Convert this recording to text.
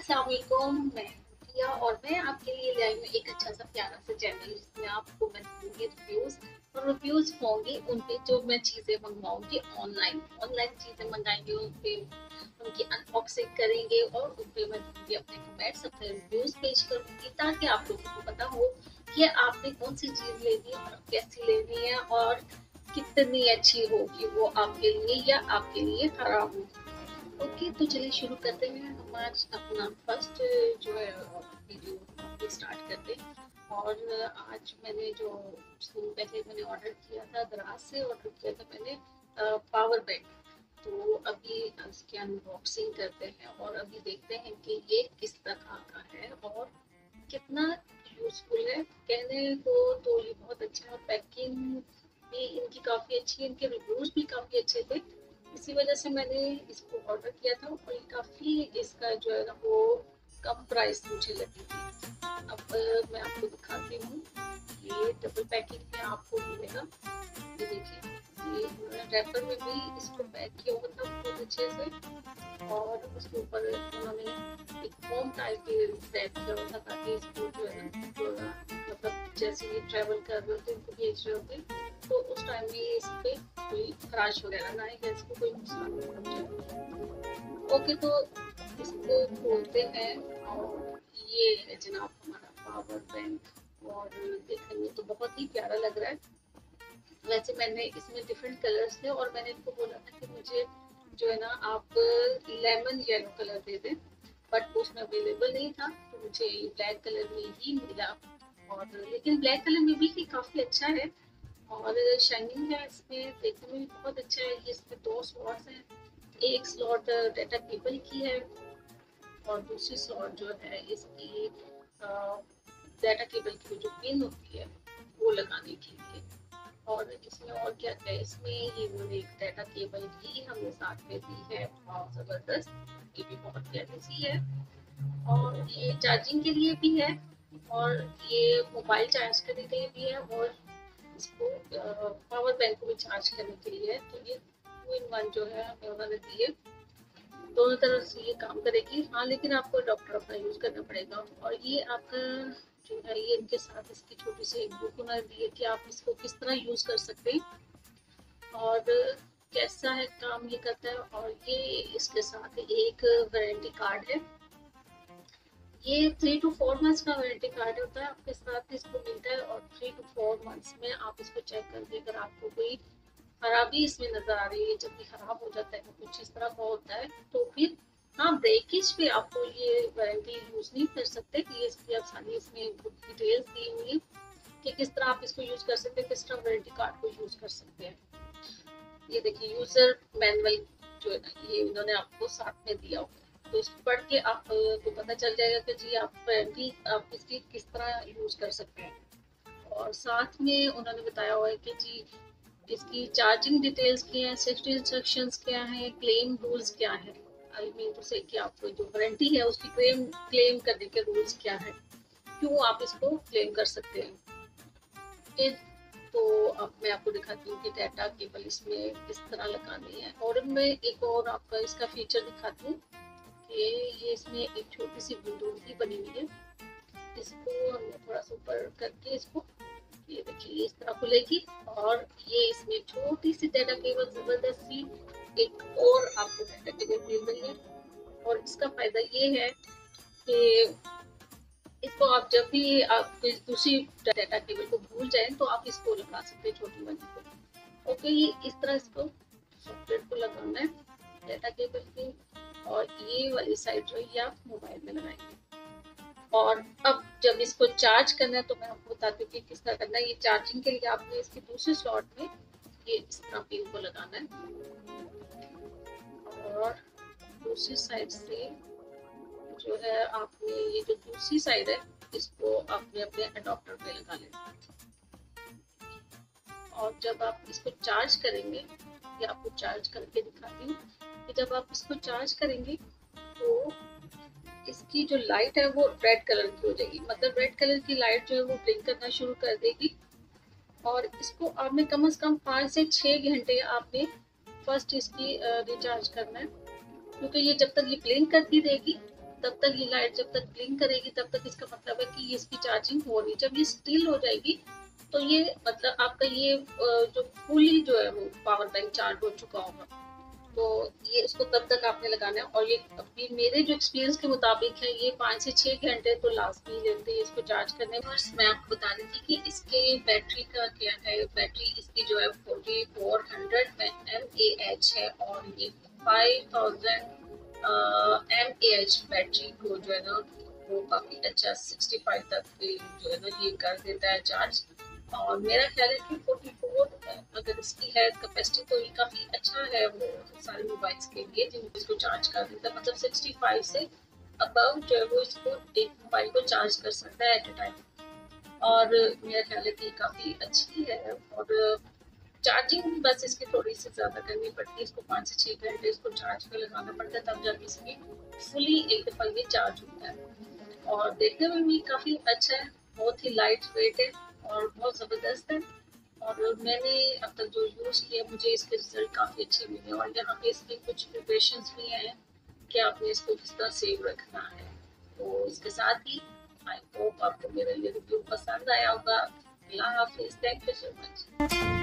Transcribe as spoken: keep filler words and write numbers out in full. अस्सलाम वालेकुम, मैं किया और मैं आपके लिए लाइव में एक अच्छा सा प्यारा सा चैनल जिसमें आपको मैं दूंगी रिव्यूज और रिव्यूज होंगे उन पे जो मैं चीज़ें मंगवाऊंगी ऑनलाइन ऑनलाइन चीज़ें मंगाएंगे, उन पे उनकी अनबॉक्सिंग करेंगे और उन पर मैं दूंगी अपने कमेंट्स, अपने रिव्यूज पेश करूँगी ताकि आप लोगों को पता हो कि आपने कौन सी चीज़ लेनी है और कैसी लेनी है और कितनी अच्छी होगी वो आपके लिए या आपके लिए खराब होगी। ओके okay, तो चलिए शुरू करते हैं हम आज अपना फर्स्ट जो है वीडियो स्टार्ट करते हैं। और आज मैंने जो पहले मैंने ऑर्डर किया था दराज से, ऑर्डर किया था मैंने पावर बैंक, तो अभी इसकी अनबॉक्सिंग करते हैं और अभी देखते हैं कि ये किस तरह का है और कितना यूजफुल है। कहने को तो ये बहुत अच्छा है, पैकिंग भी इनकी काफ़ी अच्छी है, इनके रिव्यूज भी काफ़ी अच्छे थे, इसी वजह से मैंने इसको ऑर्डर किया था। और काफ़ी इसका जो है ना वो कम प्राइस मुझे लगी थी। अब मैं आपको दिखाती हूँ, ये डबल पैकिंग में आपको मिलेगा। ये देखिए, ये रैपर में भी इसको पैक किया हुआ था बहुत अच्छे से और उसके ऊपर उन्होंने एक फॉर्म टाइप के रैप किया हुआ था ताकि इसको जो है ना मतलब जैसे ये ट्रैवल कर रहे होते उनको भेज रहे होते तो उस टाइम में इस पे कोई खराश वगैरह ना या इसको कोई नुकसान ना पहुंचे। ओके, तो इसको खोलते हैं और ये है जनाब हमारा पावर बैंक और देखने में तो बहुत ही प्यारा लग रहा है। वैसे मैंने इसमें डिफरेंट कलर्स थे और मैंने इनको बोला था कि मुझे जो है ना आप लेमन येलो कलर दे दें, बट उसमें अवेलेबल नहीं था तो मुझे ब्लैक कलर में ही मिला। और लेकिन ब्लैक कलर में भी काफ़ी अच्छा है और शाइनिंग है, इसमें देखने में बहुत अच्छा है। इसमें दो स्लॉट्स हैं, एक स्लॉट डाटा केबल की है और दूसरी स्लॉट जो है इसकी डाटा केबल की जो पिन होती है वो लगाने के लिए। और इसमें और क्या है, इसमें ये मैंने एक डाटा केबल भी हमें साथ में दी है, बहुत ज़बरदस्त, ये भी बहुत प्यारी सी है। और ये चार्जिंग के लिए भी है और ये मोबाइल चार्ज करने के लिए भी है और इसको पावर बैंक को भी चार्ज करने के लिए। तो ये टू इन वन जो है हमें उन्होंने दिए, दोनों तरफ से ये काम करेगी। हाँ, लेकिन आपको अडॉप्टर अपना यूज़ करना पड़ेगा। और ये आपका जो है ये इनके साथ इसकी छोटी सी एक बुक उन्होंने दी है कि आप इसको किस तरह यूज़ कर सकते हैं और कैसा है काम ये करता है। और ये इसके साथ एक वारंटी कार्ड है, ये थ्री टू फोर मंथ्स का वारंटी कार्ड होता है, आपके साथ इसको मिलता है। और थ्री टू फोर मंथ्स में आप इसको चेक करके अगर आपको कोई खराबी इसमें नज़र आ रही है, जब भी खराब हो जाता है कुछ इस तरह का होता है तो फिर हाँ ब्रेकेज पे आपको ये वारंटी यूज़ नहीं कर सकते। ये इसकी आप सारी इसमें डिटेल्स दी हुई है कि किस तरह आप इसको यूज़ कर सकते हैं, किस तरह वारंटी कार्ड को यूज़ कर सकते हैं। ये देखिए यूज़र मैनुअल जो है ना ये इन्होंने आपको साथ में दिया होगा, तो इसको पढ़ के आपको पता चल जाएगा कि जी आप वारंटी आप इसकी किस तरह यूज़ कर सकते हैं। और साथ में उन्होंने बताया हुआ है कि जी इसकी चार्जिंग डिटेल्स क्या हैं, सेफ्टी इंस्ट्रक्शंस क्या हैं, क्लेम रूल्स क्या हैं, आई मीन टू से कि आपको जो वारंटी है उसकी क्लेम क्लेम करने के रूल्स क्या हैं, क्यों आप इसको क्लेम कर सकते हैं। तो अब मैं आपको दिखाती हूँ कि डाटा केबल इसमें किस तरह लगानी है। और मैं एक और आपका इसका फीचर दिखाती हूँ, ये ये इसमें एक छोटी सी बंदूक भी बनी हुई है, इसको हमने थोड़ा सा ऊपर करके इसको ये देखिए इस तरह खुलेगी। और ये इसमें छोटी सी डाटा केबल जबरदस्त सी एक और आपको डाटा केबल मिल रही है। और इसका फायदा ये है कि इसको आप जब भी आप दूसरी डाटा केबल को भूल जाएं तो आप इसको लगा सकते हैं छोटी वाली को। ओके, ये इस तरह इसको सॉकेट को लगाना है डाटा केबल की और ये वाली साइड जो है ये आप मोबाइल में लगाएंगे। और अब जब इसको चार्ज करना है तो मैं आपको बताती हूँ कि किस तरह करना है। ये चार्जिंग के लिए आपने इसके दूसरे स्लॉट में ये इस तरह पिन को लगाना है और दूसरी साइड से जो है आपने ये जो दूसरी साइड है इसको आपने अपने अडॉप्टर पे लगा लेना है। और जब आप इसको चार्ज करेंगे, ये आपको चार्ज करके दिखाती हूँ, जब आप इसको चार्ज करेंगे तो इसकी जो लाइट है वो रेड कलर की हो जाएगी, मतलब रेड कलर की लाइट जो है वो ब्लिंक करना शुरू कर देगी। और इसको आपने कम से कम पाँच से छः घंटे आपने फर्स्ट इसकी रिचार्ज करना है, क्योंकि ये जब तक ये ब्लिंक करती रहेगी तब तक ये लाइट जब तक ब्लिंक करेगी तब तक इसका मतलब है कि इसकी चार्जिंग हो रही है। जब ये स्टिल हो जाएगी तो ये मतलब आपका ये जो फुली जो है वो पावर बैंक चार्ज हो चुका होगा। तो ये इसको तब तक आपने लगाना है। और ये अभी मेरे जो एक्सपीरियंस के मुताबिक है ये पाँच से छः घंटे तो लास्ट में लेते हैं इसको चार्ज करने में। मैं आपको बता रही थी कि इसके बैटरी का क्या है। बैटरी इसकी जो है forty four hundred M A H है और ये five thousand M A H battery को जो है ना वो काफ़ी अच्छा सिक्सटी फाइव तक जो है ना ये कर देता है चार्ज। और मेरा ख्याल है कि फोर्टी फोर अगर इसकी है कैपेसिटी तो ये काफ़ी अच्छा है वो सारे मोबाइल्स के लिए जिनको इसको चार्ज कर देता है। मतलब सिक्सटी फाइव से अबाउट जो है वो इसको एक मोबाइल को चार्ज कर सकता है एट ए टाइम। और मेरा ख्याल है कि काफ़ी अच्छी है। और चार्जिंग बस इसकी थोड़ी सी ज़्यादा करनी पड़ती है, इसको पाँच से छः घंटे इसको चार्ज पर लगाना पड़ता है तब जाके इसकी फुली एक दफ़ा ये चार्ज होता है। और देखने में भी काफ़ी अच्छा है, बहुत ही लाइट वेट है और बहुत ज़बरदस्त है। और मैंने अब तक जो यूज़ किया मुझे इसके रिजल्ट काफ़ी अच्छे मिले। और यहाँ पे इसके कुछ प्रिपरेशंस भी हैं कि आपने इसको किस तरह सेव रखना है। तो इसके साथ ही आई होप आपको मेरा ये रिव्यू पसंद आया होगा। अल्लाह हाफिज़, थैंक यू सो मच।